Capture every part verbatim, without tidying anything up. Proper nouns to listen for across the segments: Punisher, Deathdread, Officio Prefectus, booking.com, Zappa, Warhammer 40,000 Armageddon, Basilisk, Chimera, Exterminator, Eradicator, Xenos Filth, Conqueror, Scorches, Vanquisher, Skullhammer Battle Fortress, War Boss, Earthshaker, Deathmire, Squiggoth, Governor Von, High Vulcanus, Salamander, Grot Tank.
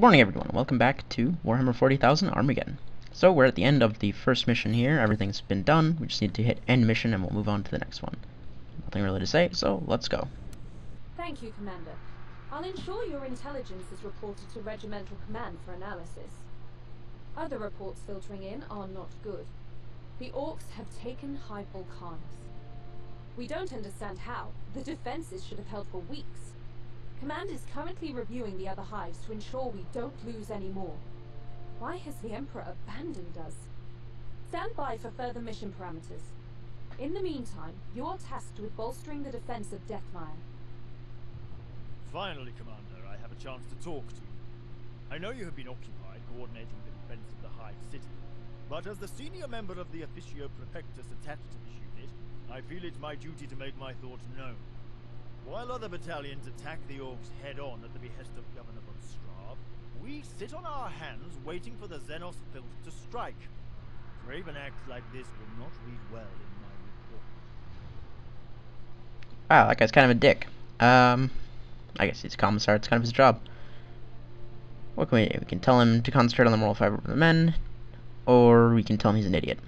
Good morning, everyone. Welcome back to Warhammer forty thousand Armageddon. So we're at the end of the first mission here. Everything's been done. We just need to hit end mission and we'll move on to the next one. Nothing really to say, so let's go. Thank you, Commander. I'll ensure your intelligence is reported to Regimental Command for analysis. Other reports filtering in are not good. The Orcs have taken High Vulcanus. We don't understand how. The defenses should have held for weeks. Command is currently reviewing the other hives to ensure we don't lose any more. Why has the Emperor abandoned us? Stand by for further mission parameters. In the meantime, you're tasked with bolstering the defense of Deathmire. Finally, Commander, I have a chance to talk to you. I know you have been occupied coordinating the defense of the Hive City, but as the senior member of the Officio Prefectus attached to this unit, I feel it's my duty to make my thoughts known. While other battalions attack the Orcs head-on at the behest of Governor Von, we sit on our hands waiting for the Xenos Filth to strike. Craven acts like this will not read well in my report. Wow, that guy's kind of a dick. Um, I guess he's a commissar, it's kind of his job. What can we do? We can tell him to concentrate on the moral fiber of the men, or we can tell him he's an idiot.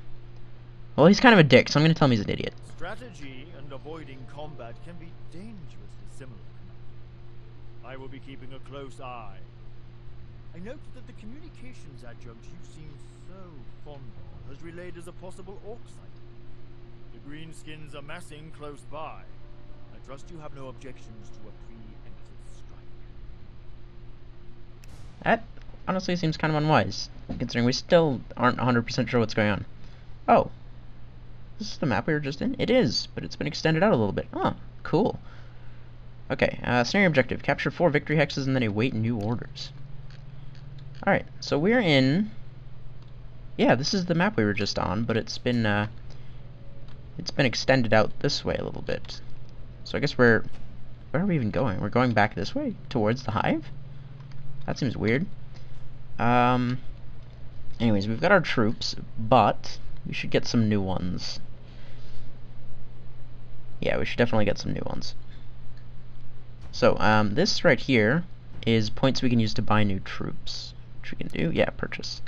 Well, he's kind of a dick, so I'm going to tell him he's an idiot. Strategy and avoiding combat can be dangerously similar. I will be keeping a close eye. I note that the communications adjunct you seem so fond of has relayed as a possible orc sighting. The greenskins are massing close by. I trust you have no objections to a pre-emptive strike. That honestly seems kind of unwise, considering we still aren't one hundred percent sure what's going on. Oh, this is the map we were just in? It is, but it's been extended out a little bit. Oh, cool. Okay, uh, scenario objective. Capture four victory hexes and then await new orders. Alright, so we're in... Yeah, this is the map we were just on, but it's been, uh... It's been extended out this way a little bit. So I guess we're... Where are we even going? We're going back this way? Towards the Hive? That seems weird. Um... Anyways, we've got our troops, but... We should get some new ones. Yeah, we should definitely get some new ones. So, um, this right here is points we can use to buy new troops. Which we can do. Yeah, purchase.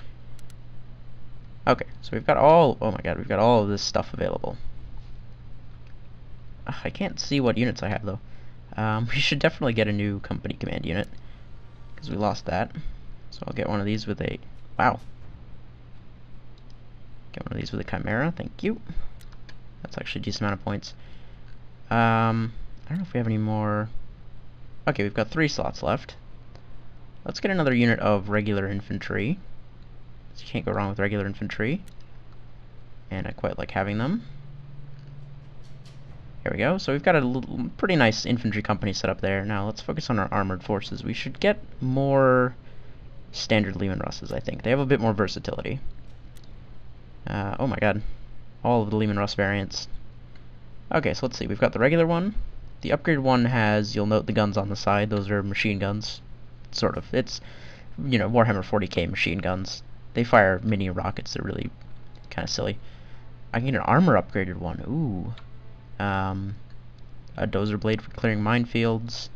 Okay, so we've got all... Oh my god, we've got all of this stuff available. Ugh, I can't see what units I have, though. Um, we should definitely get a new company command unit. Because we lost that. So I'll get one of these with a... Wow. Get one of these with a Chimera, thank you. That's actually a decent amount of points. Um, I don't know if we have any more... Okay, we've got three slots left. Let's get another unit of regular infantry. So you can't go wrong with regular infantry. And I quite like having them. Here we go. So we've got a little, pretty nice infantry company set up there. Now let's focus on our armored forces. We should get more standard Leman Russes, I think. They have a bit more versatility. Uh, oh my god. All of the Leman Russ variants. Okay, so let's see. We've got the regular one. The upgraded one has, you'll note the guns on the side. Those are machine guns. Sort of. It's, you know, Warhammer forty K machine guns. They fire mini rockets. They're really kind of silly. I can get an armor upgraded one. Ooh. Um, a dozer blade for clearing minefields.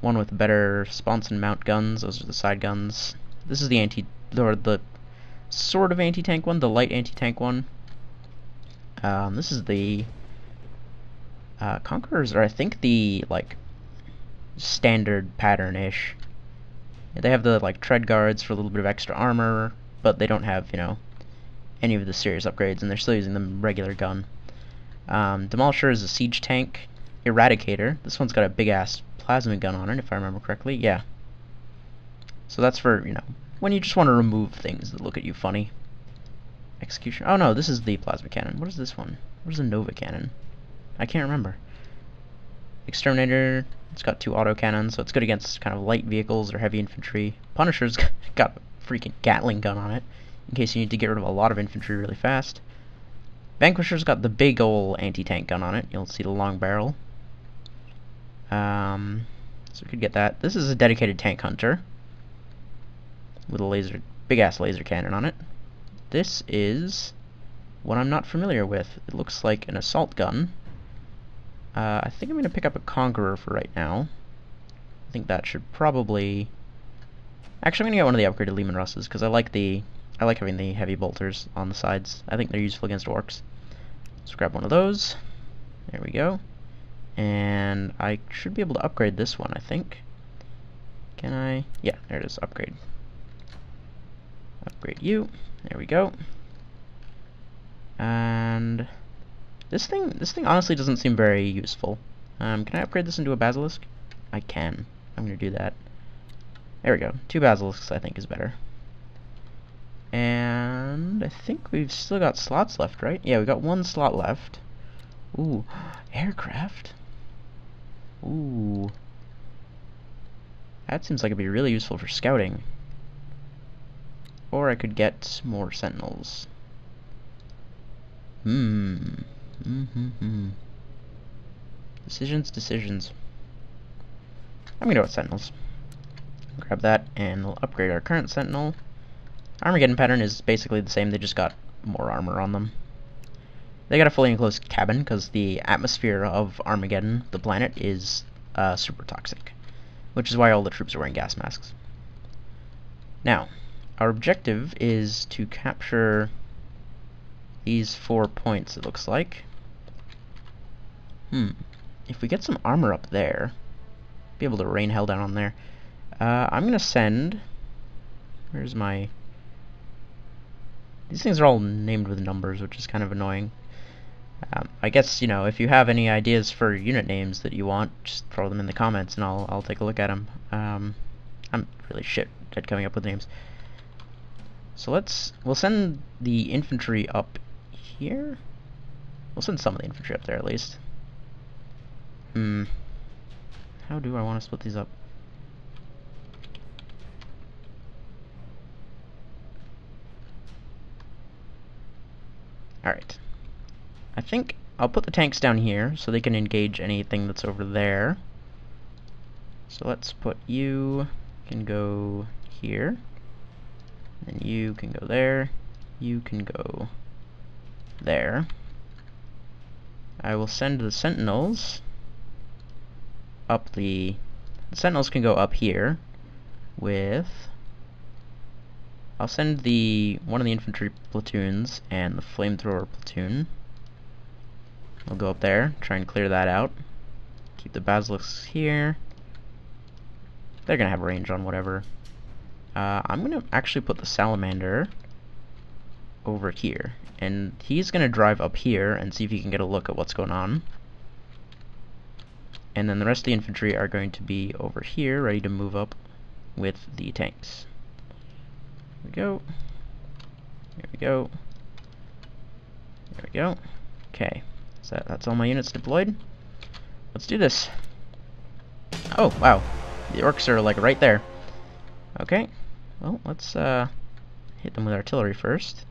One with better sponson mount guns. Those are the side guns. This is the anti... or the... sort of anti-tank one, the light anti-tank one. Um, this is the uh, Conquerors, or I think the like standard pattern-ish. They have the like tread guards for a little bit of extra armor, but they don't have, you know, any of the serious upgrades, and they're still using the regular gun. Um, Demolisher is a siege tank. Eradicator, this one's got a big-ass plasma gun on it, if I remember correctly. Yeah. So that's for, you know, when you just want to remove things that look at you funny. Execution. Oh no, this is the plasma cannon. What is this one? What is the Nova cannon? I can't remember. Exterminator. It's got two auto cannons, so it's good against kind of light vehicles or heavy infantry. Punisher's got a freaking Gatling gun on it, in case you need to get rid of a lot of infantry really fast. Vanquisher's got the big ol' anti-tank gun on it. You'll see the long barrel. Um, so we could get that. This is a dedicated tank hunter. With a laser, big-ass laser cannon on it. This is what I'm not familiar with. It looks like an assault gun. Uh, I think I'm going to pick up a Conqueror for right now. I think that should probably Actually, I'm gonna get one of the upgraded Leman Russes because I like the I like having the heavy bolters on the sides. I think they're useful against orcs. Let's grab one of those. There we go. And I should be able to upgrade this one, I think. Can I? Yeah, there it is. Upgrade. Upgrade you. There we go. And this thing, this thing honestly doesn't seem very useful. Um, can I upgrade this into a basilisk? I can. I'm gonna do that. There we go. Two basilisks, I think, is better. And I think we've still got slots left, right? Yeah, we got one slot left. Ooh, aircraft. Ooh, that seems like it'd be really useful for scouting. Or I could get more sentinels. Hmm. Mm-hmm-hmm. Decisions, decisions. I'm gonna go with sentinels. Grab that, and we'll upgrade our current sentinel. Armageddon pattern is basically the same, they just got more armor on them. They got a fully enclosed cabin, because the atmosphere of Armageddon, the planet, is uh, super toxic. Which is why all the troops are wearing gas masks. Now, our objective is to capture these four points, it looks like. Hmm. If we get some armor up there, be able to rain hell down on there. Uh, I'm gonna send... Where's my... These things are all named with numbers, which is kind of annoying. Um, I guess, you know, if you have any ideas for unit names that you want, just throw them in the comments and I'll, I'll take a look at them. Um, I'm really shit at coming up with names. So let's... We'll send the infantry up here? We'll send some of the infantry up there, at least. Hmm. How do I want to split these up? Alright, I think I'll put the tanks down here so they can engage anything that's over there. So let's put you can go here, and you can go there, you can go there. I will send the sentinels up the... The sentinels can go up here with... I'll send the one of the infantry platoons and the flamethrower platoon. I'll go up there, try and clear that out. Keep the basilisks here. They're gonna have range on whatever. Uh, I'm gonna actually put the salamander over here, and he's gonna drive up here and see if he can get a look at what's going on. And then the rest of the infantry are going to be over here, ready to move up with the tanks. There we go. There we go. There we go. Okay. So that's all my units deployed. Let's do this. Oh, wow. The orcs are, like, right there. Okay. Well, let's uh, hit them with artillery first.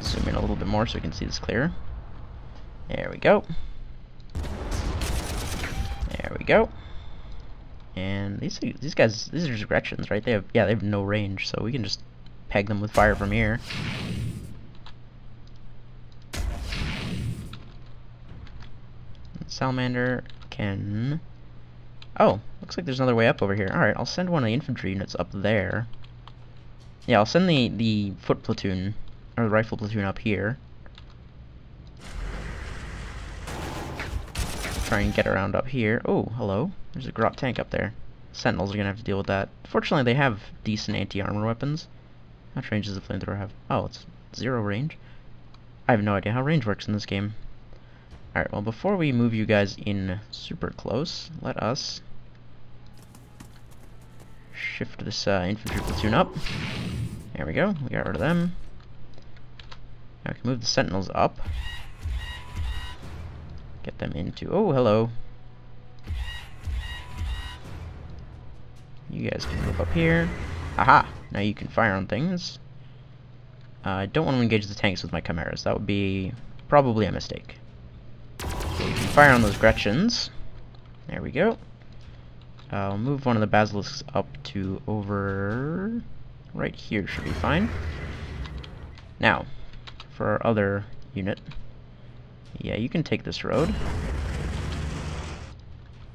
Zoom in a little bit more so we can see this clearer. There we go. There we go. And these these guys, these are just Gretchins, right? They have yeah, they have no range, so we can just peg them with fire from here. Salamander can... Oh, looks like there's another way up over here. All right, I'll send one of the infantry units up there. Yeah, I'll send the the foot platoon or the rifle platoon up here. Try and get around up here. Oh, hello. There's a Grot Tank up there. Sentinels are going to have to deal with that. Fortunately, they have decent anti-armor weapons. How much range does the flamethrower have? Oh, it's zero range. I have no idea how range works in this game. Alright, well, before we move you guys in super close, let us shift this uh, infantry platoon up. There we go. We got rid of them. Now we can move the sentinels up. Get them into... Oh, hello. You guys can move up here. Aha! Now you can fire on things. Uh, I don't want to engage the tanks with my chimeras. That would be probably a mistake. So you can fire on those Gretchins. There we go. I'll move one of the basilisks up to over... Right here should be fine. Now, for our other unit. Yeah, you can take this road.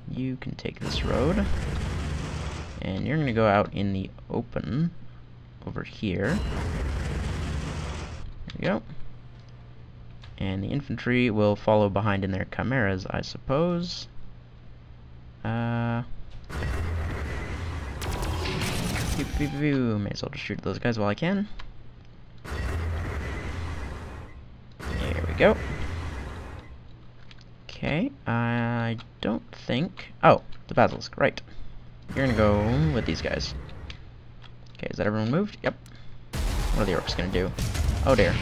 You can take this road. And you're gonna go out in the open over here. There we go. And the infantry will follow behind in their chimeras, I suppose. Uh, may as well just shoot those guys while I can. There we go. Okay, I don't think... Oh, the Basilisk, right. You're gonna go with these guys. Okay, is that everyone moved? Yep. What are the orcs gonna do? Oh dear.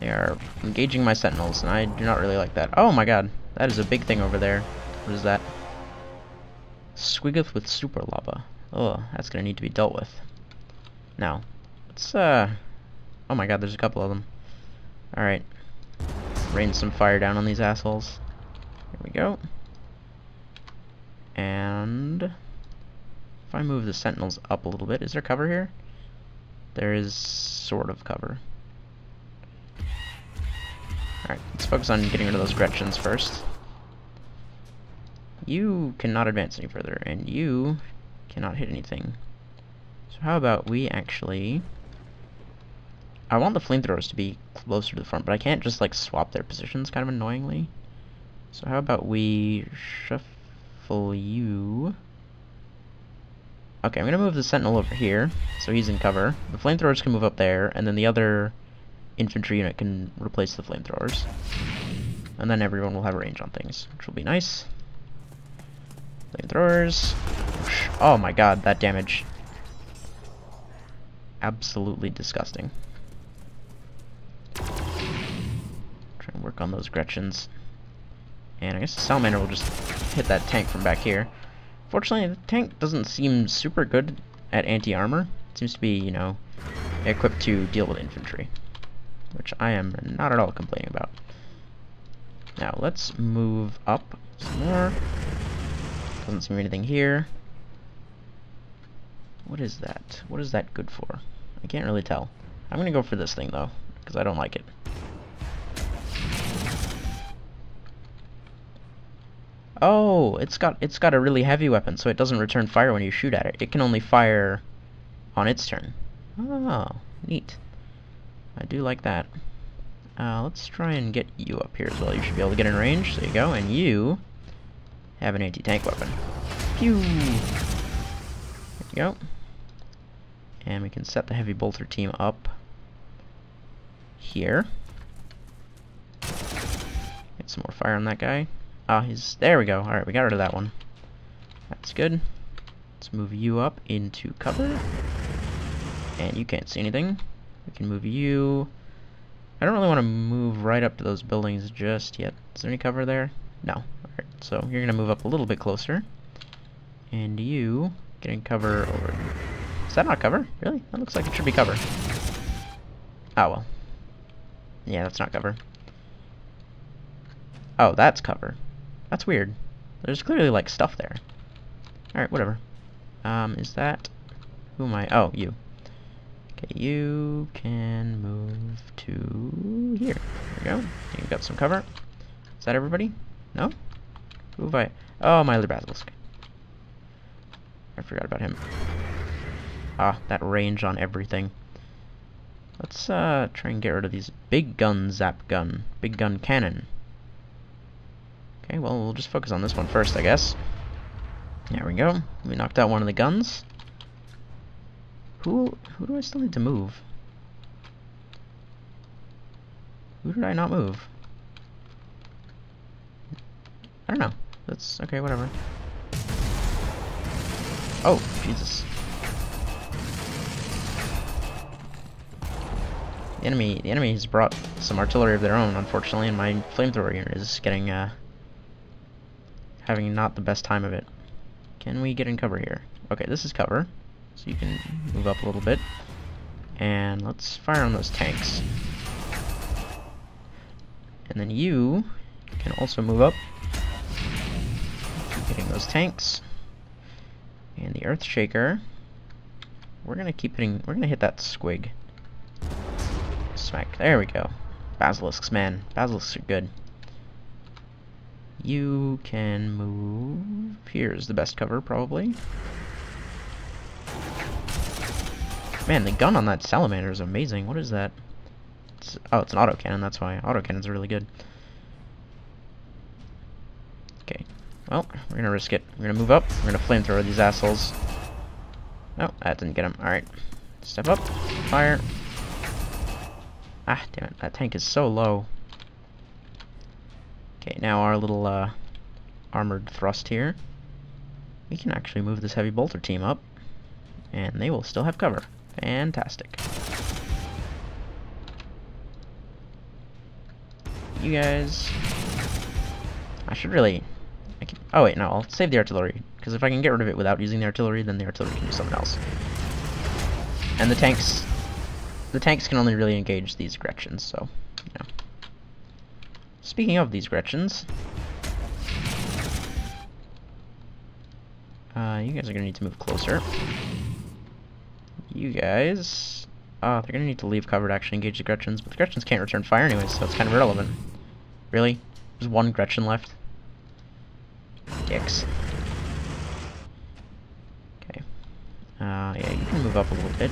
They are engaging my sentinels, and I do not really like that. Oh my god, that is a big thing over there. What is that? Squiggoth with super lava. Oh, that's gonna need to be dealt with. Now, let's, uh... oh my god, there's a couple of them. Alright. Rain some fire down on these assholes. Here we go. And... if I move the sentinels up a little bit, is there cover here? There is sort of cover. Alright, let's focus on getting rid of those Gretchins first. You cannot advance any further, and you cannot hit anything. So how about we actually... I want the flamethrowers to be closer to the front, but I can't just, like, swap their positions kind of annoyingly. So how about we shuffle you... Okay, I'm gonna move the sentinel over here, so he's in cover. The flamethrowers can move up there, and then the other... infantry unit can replace the flamethrowers, and then everyone will have range on things, which will be nice. Flamethrowers. Oh my god, that damage. Absolutely disgusting. Try and work on those Gretchins. And I guess the Salamander will just hit that tank from back here. Fortunately, the tank doesn't seem super good at anti-armor. It seems to be, you know, equipped to deal with infantry, which I am not at all complaining about. Now, let's move up some more. Doesn't seem anything here. What is that? What is that good for? I can't really tell. I'm gonna go for this thing, though, because I don't like it. Oh, it's got, it's got a really heavy weapon, so it doesn't return fire when you shoot at it. It can only fire on its turn. Oh, neat. I do like that. Uh, let's try and get you up here as well. You should be able to get in range. There you go. And you have an anti-tank weapon. Pew! There you go. And we can set the heavy bolter team up here. Get some more fire on that guy. Ah, he's... there we go. Alright, we got rid of that one. That's good. Let's move you up into cover. And you can't see anything. We can move you. I don't really want to move right up to those buildings just yet. Is there any cover there? No. Alright, so you're going to move up a little bit closer. And you getting cover over... Is that not cover? Really? That looks like it should be cover. Ah, well. Yeah, that's not cover. Oh, that's cover. That's weird. There's clearly, like, stuff there. Alright, whatever. Um, is that... who am I? Oh, you. You can move to here. There we go. You've got some cover. Is that everybody? No? Who have I? Oh, my other Basilisk. I forgot about him. Ah, that range on everything. Let's uh, try and get rid of these big gun zap gun. Big gun cannon. Okay, well, we'll just focus on this one first, I guess. There we go. We knocked out one of the guns. Who, who do I still need to move? Who did I not move? I don't know. That's... okay, whatever. Oh, Jesus. The enemy, the enemy has brought some artillery of their own, unfortunately, and my flamethrower unit is getting, uh... having not the best time of it. Can we get in cover here? Okay, this is cover. So you can move up a little bit. And let's fire on those tanks. And then you can also move up. Keep hitting those tanks. And the Earthshaker. We're gonna keep hitting, we're gonna hit that squig. Smack. There we go. Basilisks, man. Basilisks are good. You can move. Here's the best cover, probably. Man, the gun on that Salamander is amazing. What is that? It's, oh, it's an autocannon, that's why. Autocannons are really good. Okay. Well, we're gonna risk it. We're gonna move up. We're gonna flamethrower these assholes. Oh, that didn't get him. Alright. Step up. Fire. Ah, damn it. That tank is so low. Okay, now our little uh, armored thrust here. We can actually move this heavy bolter team up, and they will still have cover. Fantastic. You guys... I should really... I can, oh wait, no, I'll save the artillery, because if I can get rid of it without using the artillery, then the artillery can do something else. And the tanks... The tanks can only really engage these Gretchins, so... You know. Speaking of these Gretchins... Uh, you guys are gonna need to move closer. You guys... Uh, they're gonna need to leave cover to actually engage the Gretchins, but the Gretchins can't return fire anyway, so it's kind of irrelevant. Really? There's one Gretchen left? Dicks. Okay. Uh, yeah, you can move up a little bit.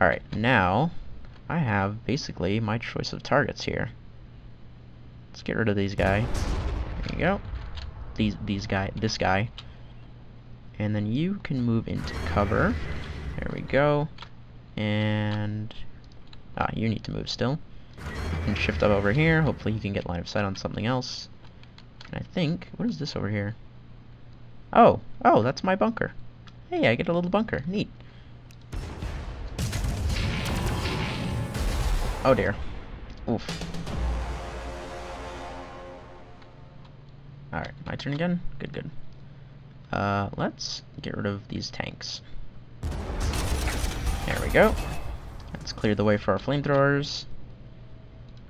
Alright, now... I have, basically, my choice of targets here. Let's get rid of these guys. There you go. These, these guy, this guy. And then you can move into cover. There we go. And... Ah, you need to move still. You can shift up over here. Hopefully you can get line of sight on something else. And I think... What is this over here? Oh! Oh, that's my bunker. Hey, I get a little bunker. Neat. Oh dear. Oof. Alright, my turn again? Good, good. Uh, let's get rid of these tanks. There we go. Let's clear the way for our flamethrowers.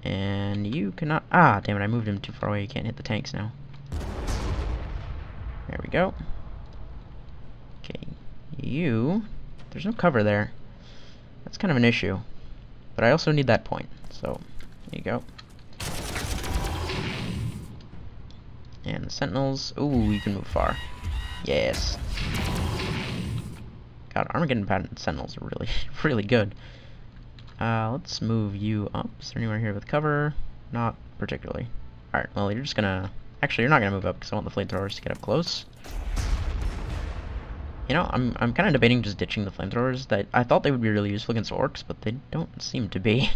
And you cannot... Ah, damn it, I moved him too far away. You can't hit the tanks now. There we go. Okay, you... There's no cover there. That's kind of an issue. But I also need that point, so there you go. And the Sentinels... Ooh, you can move far. Yes. God, Armageddon pattern Sentinels are really, really good. Uh, let's move you up. Is there anywhere here with cover? Not particularly. Alright, well, you're just gonna... Actually, you're not gonna move up, because I want the flamethrowers to get up close. You know, I'm, I'm kind of debating just ditching the flamethrowers. That I thought they would be really useful against orcs, but they don't seem to be.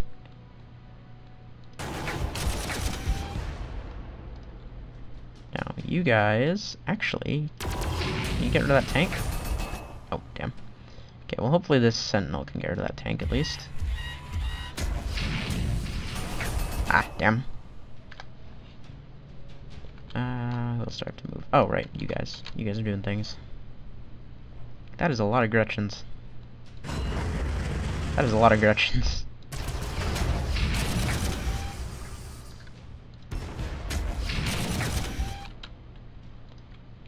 Now, you guys... Actually... Can you get rid of that tank? Oh, damn. Okay, well hopefully this Sentinel can get rid of that tank at least. Ah, damn. Uh, we'll start to move. Oh, right, you guys. You guys are doing things. That is a lot of Gretchins. That is a lot of Gretchins.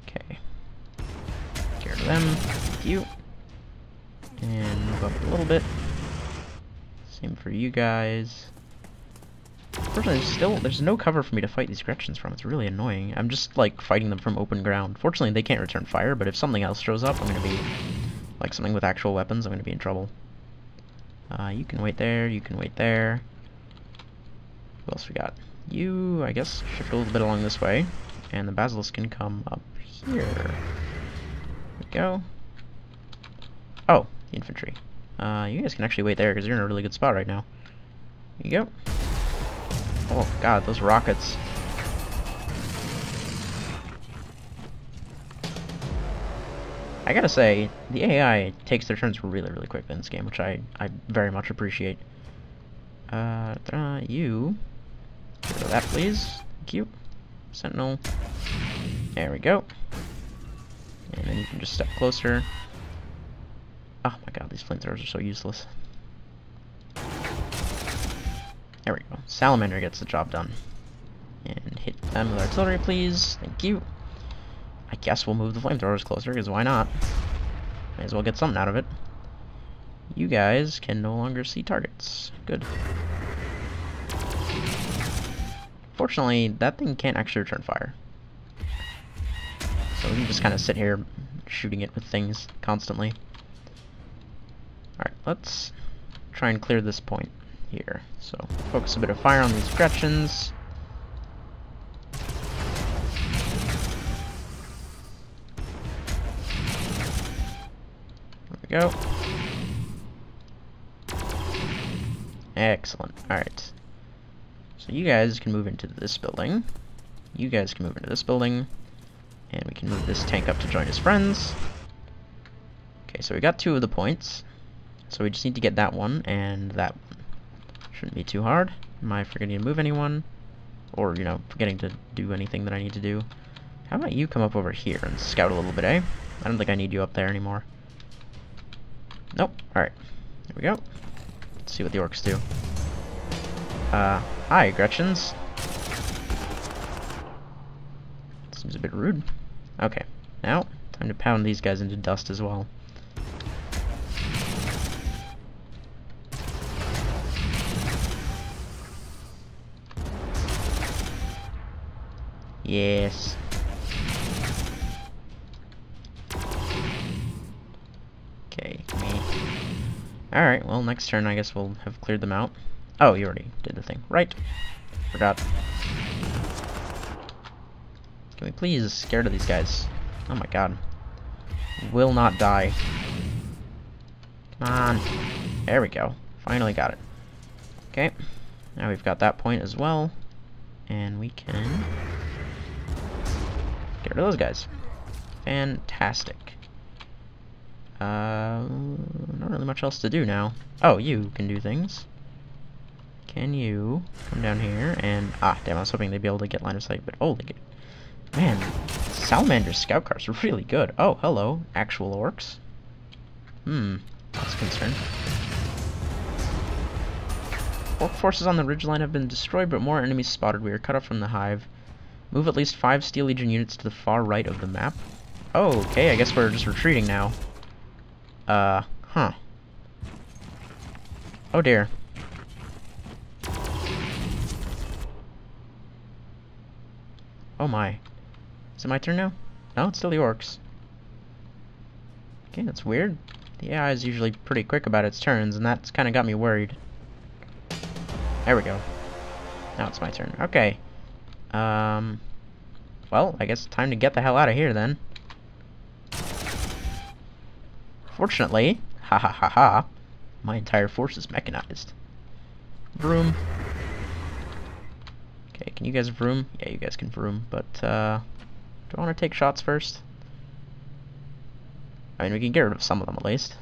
Okay. Get rid of them. You. And move up a little bit. Same for you guys. Unfortunately, there's still there's no cover for me to fight these Gretchins from. It's really annoying. I'm just like fighting them from open ground. Fortunately, they can't return fire, but if something else shows up, I'm gonna be like something with actual weapons. I'm gonna be in trouble. Uh, you can wait there. You can wait there. What else we got? You, I guess, shift a little bit along this way, and the Basilisk can come up here. There we go. Oh, the infantry. Uh, you guys can actually wait there because you're in a really good spot right now. There you go. Oh god, those rockets. I gotta say, the A I takes their turns really, really quickly in this game, which I, I very much appreciate. Uh, uh you. Get rid of that, please. Thank you. Sentinel. There we go. And then you can just step closer. Oh my god, these flamethrowers are so useless. There we go. Salamander gets the job done. And hit them with artillery, please. Thank you. I guess we'll move the flamethrowers closer, because why not? May as well get something out of it. You guys can no longer see targets. Good. Fortunately, that thing can't actually return fire. So we can just kind of sit here shooting it with things constantly. Alright, let's try and clear this point here. So focus a bit of fire on these Gretchins. There we go. Excellent. Alright. So you guys can move into this building. You guys can move into this building. And we can move this tank up to join his friends. Okay, so we got two of the points. So we just need to get that one and that one. Shouldn't be too hard. Am I forgetting to move anyone? Or, you know, forgetting to do anything that I need to do? How about you come up over here and scout a little bit, eh? I don't think I need you up there anymore. Nope. Alright. There we go. Let's see what the orcs do. Uh, hi, Gretchins. Seems a bit rude. Okay. Now, time to pound these guys into dust as well. Yes. Okay. Alright, well, next turn I guess we'll have cleared them out. Oh, you already did the thing. Right. Forgot. Can we please scared of these guys? Oh my god. Will not die. Come on. There we go. Finally got it. Okay. Now we've got that point as well. And we can... get rid of those guys. Fantastic. Uh, not really much else to do now. Oh, you can do things. Can you come down here and... ah, damn, I was hoping they'd be able to get line of sight, but holy... man, Salamander's scout cars are really good. Oh, hello, actual orcs. Hmm, that's a concern. Orc forces on the ridgeline have been destroyed, but more enemies spotted. We are cut off from the hive. Move at least five Steel Legion units to the far right of the map. Oh, okay, I guess we're just retreating now. Uh, huh. Oh dear. Oh my. Is it my turn now? No, it's still the orcs. Okay, that's weird. The A I is usually pretty quick about its turns, and that's kind of got me worried. There we go. Now it's my turn. Okay. Um, well, I guess it's time to get the hell out of here then. Fortunately, ha ha ha ha, my entire force is mechanized. Vroom. Okay, can you guys vroom? Yeah, you guys can vroom, but uh, do I want to take shots first? I mean, we can get rid of some of them at least.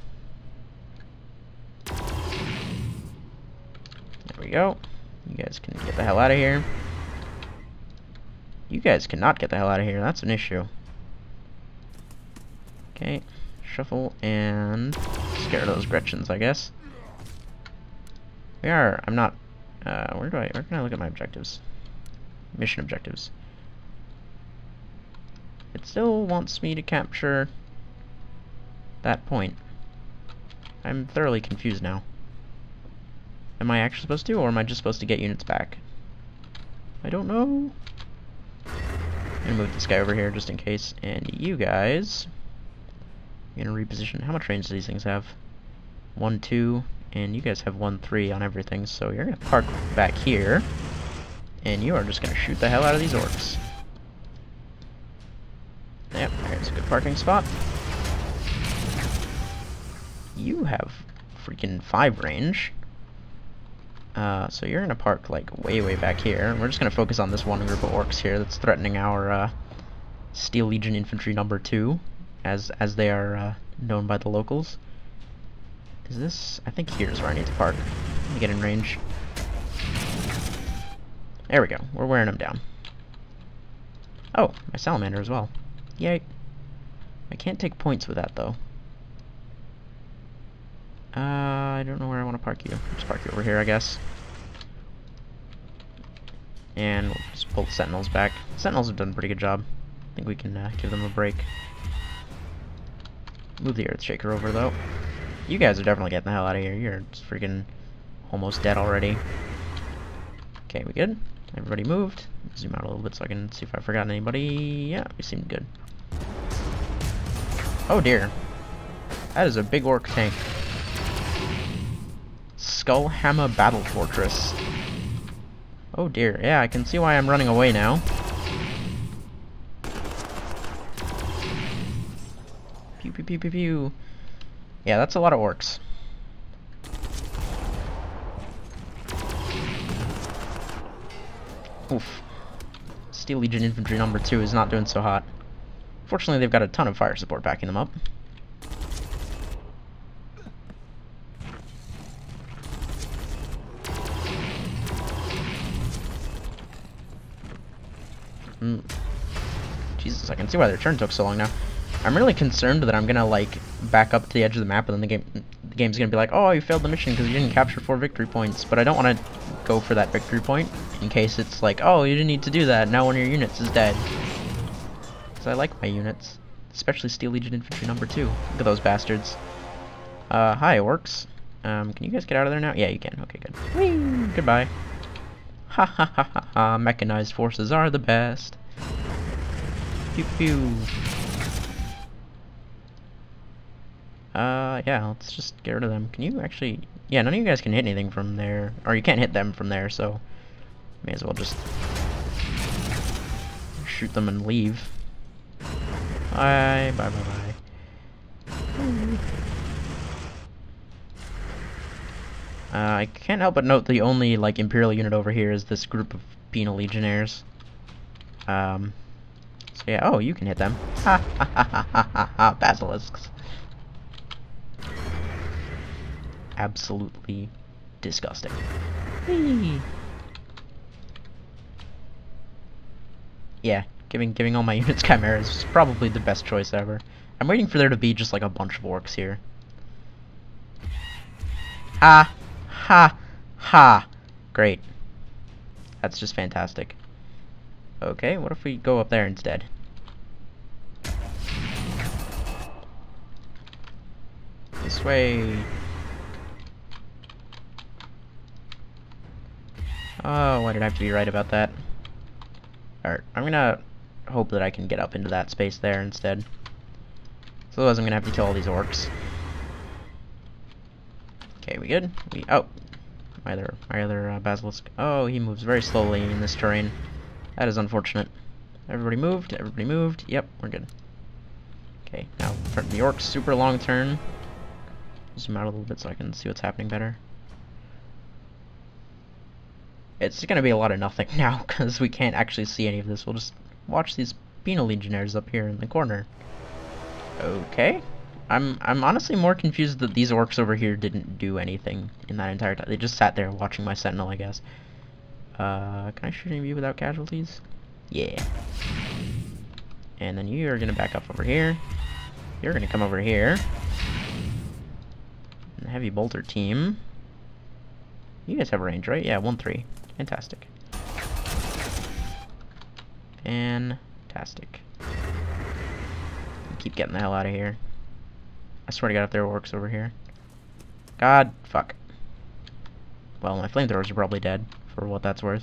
There we go. You guys can get the hell out of here. You guys cannot get the hell out of here. That's an issue. Okay. Shuffle and scare those Gretchins, I guess. We are... I'm not... Uh, where do I... where can I look at my objectives? Mission objectives. It still wants me to capture that point. I'm thoroughly confused now. Am I actually supposed to, or am I just supposed to get units back? I don't know. I'm gonna move this guy over here just in case. And you guys, you're gonna reposition. How much range do these things have? One, two, and you guys have one, three on everything. So you're gonna park back here, and you are just gonna shoot the hell out of these orcs. Yep, there's a good parking spot. You have freaking five range. Uh, so you're gonna park like way, way back here, and we're just gonna focus on this one group of orcs here that's threatening our uh, Steel Legion Infantry number two, as as they are uh, known by the locals. Is this? I think here's where I need to park to get in range. There we go. We're wearing them down. Oh, my Salamander as well. Yay! I can't take points with that though. Uh, I don't know where I want to park you. Just park you over here, I guess. And we'll just pull the Sentinels back. The Sentinels have done a pretty good job. I think we can uh, give them a break. Move the Earthshaker over, though. You guys are definitely getting the hell out of here. You're just freaking almost dead already. Okay, we good? Everybody moved. Zoom out a little bit so I can see if I've forgotten anybody. Yeah, we seemed good. Oh dear. That is a big orc tank. Skullhammer Battle Fortress. Oh dear. Yeah, I can see why I'm running away now. Pew pew pew pew pew. Yeah, that's a lot of orcs. Oof. Steel Legion Infantry number two is not doing so hot. Fortunately, they've got a ton of fire support backing them up. Mm. Jesus, I can see why their turn took so long now. I'm really concerned that I'm gonna like back up to the edge of the map, and then the game, the game's gonna be like, "Oh, you failed the mission because you didn't capture four victory points." But I don't want to go for that victory point in case it's like, "Oh, you didn't need to do that. Now one of your units is dead." Because I like my units, especially Steel Legion Infantry Number Two. Look at those bastards. Uh, hi, orcs. Um, can you guys get out of there now? Yeah, you can. Okay, good. Whee! Goodbye. Ha ha ha ha ha! Mechanized forces are the best. Pew pew. Uh, yeah, let's just get rid of them. Can you actually... Yeah, none of you guys can hit anything from there. Or you can't hit them from there, so... May as well just... shoot them and leave. Bye, bye, bye, bye. Uh, I can't help but note the only, like, Imperial unit over here is this group of penal legionnaires. Um... So yeah, oh, you can hit them. Ha ha ha ha ha ha ha, basilisks. Absolutely disgusting. Whee. Yeah, giving giving all my units chimeras is probably the best choice ever. I'm waiting for there to be just like a bunch of orcs here. Ha ha ha. Great. That's just fantastic. Okay, what if we go up there instead? This way. Oh, why did I have to be right about that? Alright, I'm gonna hope that I can get up into that space there instead. So otherwise I'm gonna have to kill all these orcs. Okay, we good? We oh, my other, my other uh, basilisk. Oh, he moves very slowly in this terrain. That is unfortunate. Everybody moved, everybody moved. Yep, we're good. Okay, now for the orcs, super long turn. Zoom out a little bit so I can see what's happening better. It's gonna be a lot of nothing now, because we can't actually see any of this. We'll just watch these penal legionnaires up here in the corner. Okay. I'm I'm honestly more confused that these orcs over here didn't do anything in that entire time. They just sat there watching my sentinel, I guess. Uh, can I shoot any of you without casualties? Yeah. And then you are gonna back up over here. You're gonna come over here. And the heavy bolter team. You guys have range, right? Yeah, one three. Fantastic. Fantastic. Keep getting the hell out of here. I swear to God, if there are orcs over here. God, fuck. Well, my flamethrowers are probably dead, for what that's worth.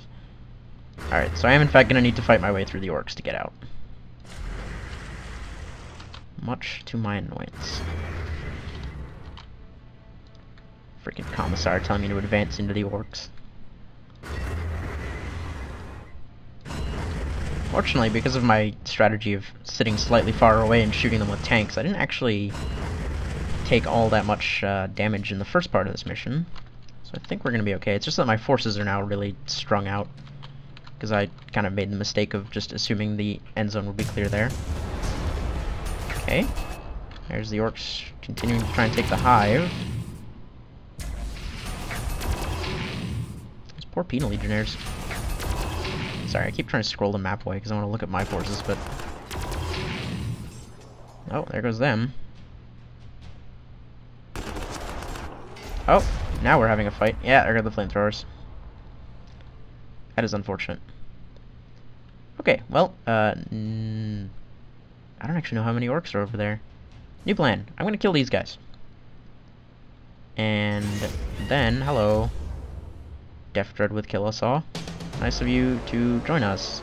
Alright, so I am in fact going to need to fight my way through the orcs to get out. Much to my annoyance. Freaking commissar telling me to advance into the orcs. Fortunately, because of my strategy of sitting slightly far away and shooting them with tanks, I didn't actually take all that much uh, damage in the first part of this mission. So I think we're going to be okay. It's just that my forces are now really strung out, because I kind of made the mistake of just assuming the end zone would be clear there. Okay. There's the orcs continuing to try and take the hive. Those poor penal legionnaires. Sorry, I keep trying to scroll the map away because I want to look at my forces, but... Oh, there goes them. Oh, now we're having a fight. Yeah, there go the flamethrowers. That is unfortunate. Okay, well, uh... N I don't actually know how many orcs are over there. New plan. I'm going to kill these guys. And then, hello. Deathdread with kill us all. Nice of you to join us.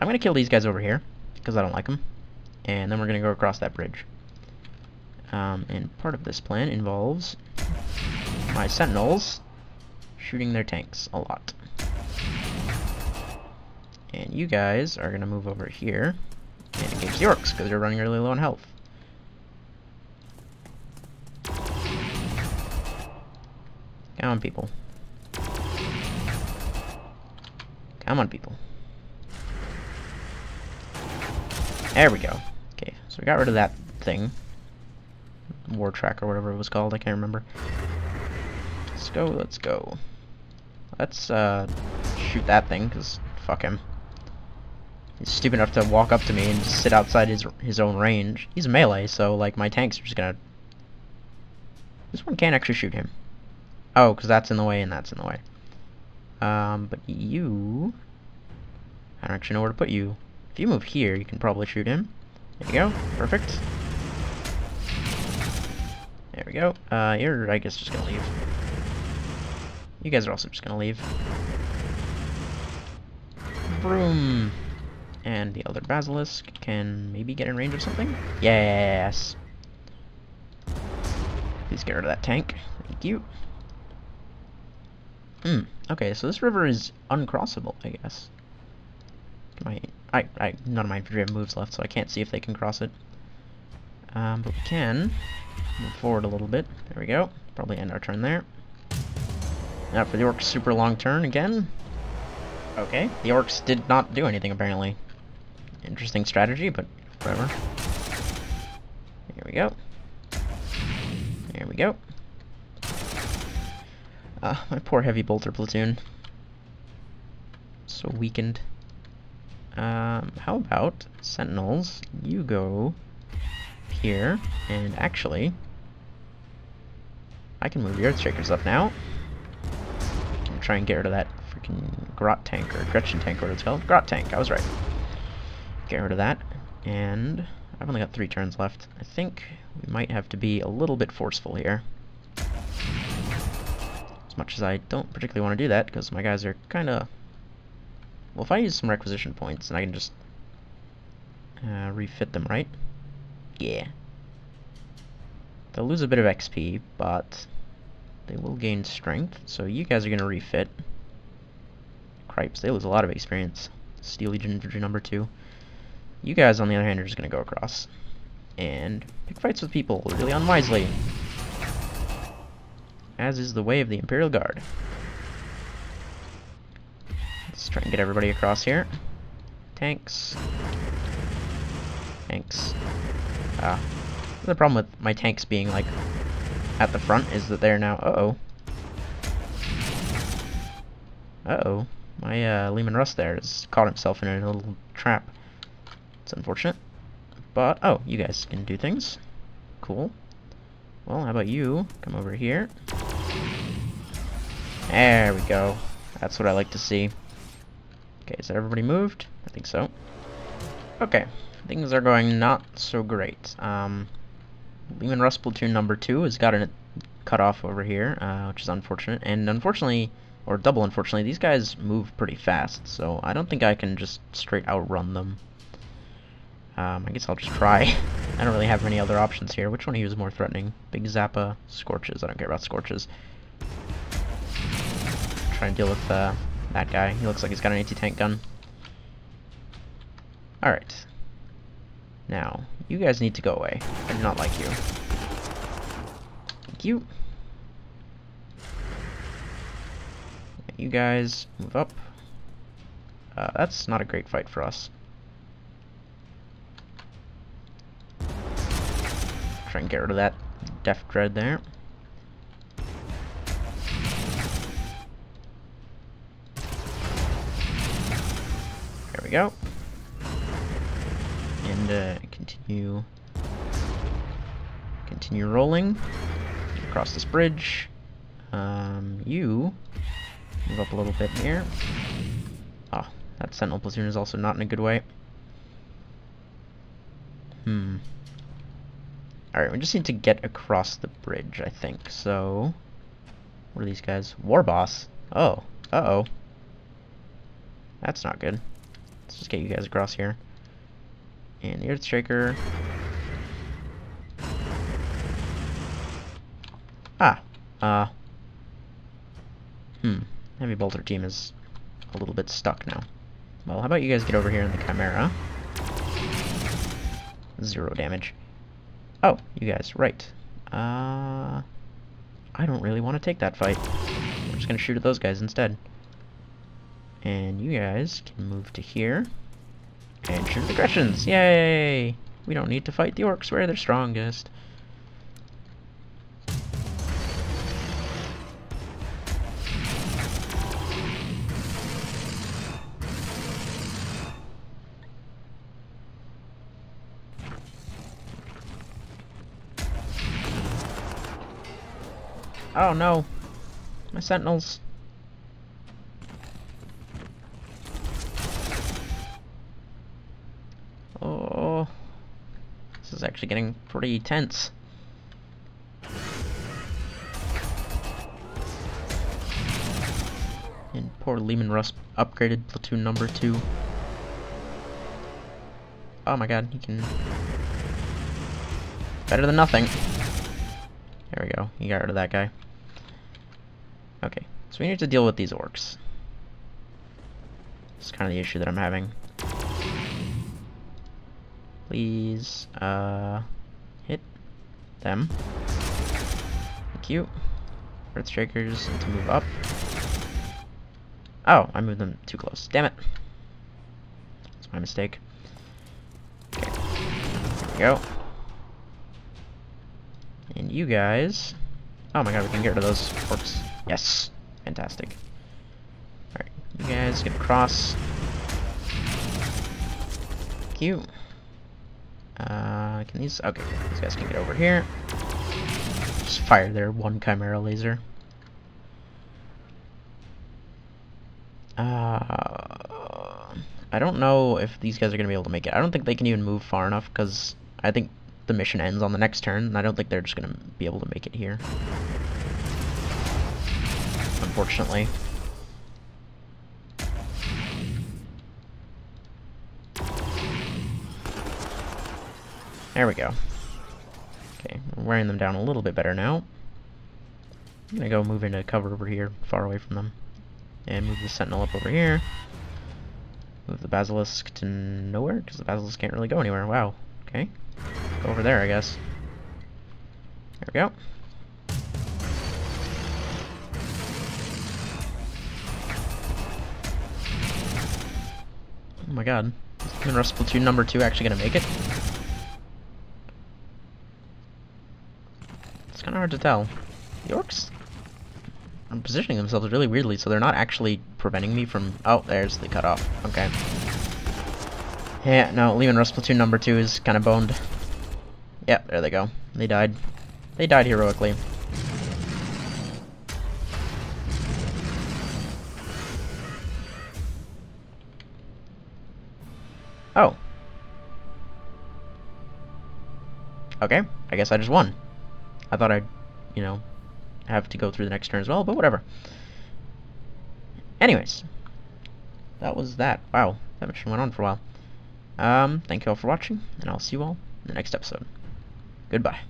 I'm going to kill these guys over here, because I don't like them. And then we're going to go across that bridge. Um, and part of this plan involves my Sentinels shooting their tanks a lot. And you guys are going to move over here and engage the Orcs, because they're running really low on health. Come on, people. Come on, people. There we go. Okay, so we got rid of that thing. War Track or whatever it was called, I can't remember. Let's go, let's go. Let's uh, shoot that thing, because fuck him. He's stupid enough to walk up to me and just sit outside his his own range. He's melee, so like my tanks are just gonna... This one can't actually shoot him. Oh, because that's in the way and that's in the way. Um, but you... I don't actually know where to put you. If you move here, you can probably shoot him. There you go. Perfect. There we go. Uh, you're, I guess, just gonna leave. You guys are also just gonna leave. Vroom! And the other Basilisk can maybe get in range of something? Yes! Please get rid of that tank. Thank you. Hmm. Okay, so this river is uncrossable, I guess. My, I, I, none of my infantry have moves left, so I can't see if they can cross it. Um, but we can move forward a little bit. There we go. Probably end our turn there. Now for the Orcs, super long turn again. Okay, the Orcs did not do anything apparently. Interesting strategy, but whatever. Here we go. There we go. Uh, my poor heavy bolter platoon. So weakened. Um, how about Sentinels? You go here, and actually, I can move the Earthshakers up now. And try and get rid of that freaking Grot Tank or Gretchin Tank, or what it's called. Grot Tank. I was right. Get rid of that, and I've only got three turns left. I think we might have to be a little bit forceful here. As much as I don't particularly want to do that, because my guys are kind of... Well, if I use some requisition points, and I can just uh, refit them, right? Yeah. They'll lose a bit of X P, but they will gain strength, so you guys are going to refit. Cripes, they lose a lot of experience. Steel Legion Infantry number two. You guys, on the other hand, are just going to go across and pick fights with people really unwisely. As is the way of the Imperial Guard. Let's try and get everybody across here. Tanks. Tanks. Ah. The problem with my tanks being, like, at the front is that they're now... Uh-oh. Uh-oh. My uh, Leman Russ there has caught himself in a little trap. It's unfortunate. But, oh, you guys can do things. Cool. Well, how about you? Come over here. There we go. That's what I like to see. Okay, is everybody moved? I think so. Okay, things are going not so great. Um, Leman Russ platoon number two has gotten it cut off over here, uh, which is unfortunate. And unfortunately, or double unfortunately, these guys move pretty fast, so I don't think I can just straight outrun them. Um, I guess I'll just try. I don't really have many other options here. Which one to use more threatening? Big Zappa, Scorches. I don't care about Scorches. Try and deal with uh, that guy. He looks like he's got an anti-tank gun. Alright. Now, you guys need to go away. I do not like you. Thank you. You guys, move up. Uh, that's not a great fight for us. Try and get rid of that Deathdread there. We go and uh, continue continue rolling across this bridge. Um, you move up a little bit here. Oh, that Sentinel platoon is also not in a good way. Hmm. All right, we just need to get across the bridge, I think. So, what are these guys? War Boss. Oh, uh oh. That's not good. Let's just get you guys across here. And the Earthshaker. Ah. Uh. Hmm. Heavy Bolter team is a little bit stuck now. Well, how about you guys get over here in the Chimera? Zero damage. Oh, you guys, right. Uh, I don't really want to take that fight. I'm just going to shoot at those guys instead. And you guys can move to here. And shoot at the Gretchins. Yay! We don't need to fight the orcs where they're strongest. Oh no, my sentinels. Oh, this is actually getting pretty tense. And poor Leman Russ upgraded platoon number two. Oh my god, he can... Better than nothing. There we go, he got rid of that guy. Okay, so we need to deal with these orcs. It's kind of the issue that I'm having. Please, uh, hit them. Thank you. Earthshakers need to move up. Oh, I moved them too close. Damn it. That's my mistake. Okay, there we go. And you guys. Oh my god, we can get rid of those orcs. Yes! Fantastic. Alright, you guys get across. Thank you. Uh, can these... Okay, these guys can get over here. Just fire their one Chimera laser. Uh, I don't know if these guys are going to be able to make it. I don't think they can even move far enough, because I think the mission ends on the next turn, and I don't think they're just going to be able to make it here. Unfortunately. There we go. Okay, we're wearing them down a little bit better now. I'm gonna go move into cover over here, far away from them. And move the Sentinel up over here. Move the Basilisk to nowhere, because the Basilisk can't really go anywhere. Wow. Okay. Go over there, I guess. There we go. Oh my god. Is Leman Russ platoon number two actually gonna make it? It's kinda hard to tell. The orcs are positioning themselves really weirdly, so they're not actually preventing me from... Oh, there's the cutoff. Okay. Yeah, no, Leman Russ platoon number two is kinda boned. Yep, there they go. They died. They died heroically. Oh. Okay, I guess I just won. I thought I'd, you know, have to go through the next turn as well, but whatever. Anyways, that was that. Wow, that mission went on for a while. Um, thank you all for watching, and I'll see you all in the next episode. Goodbye.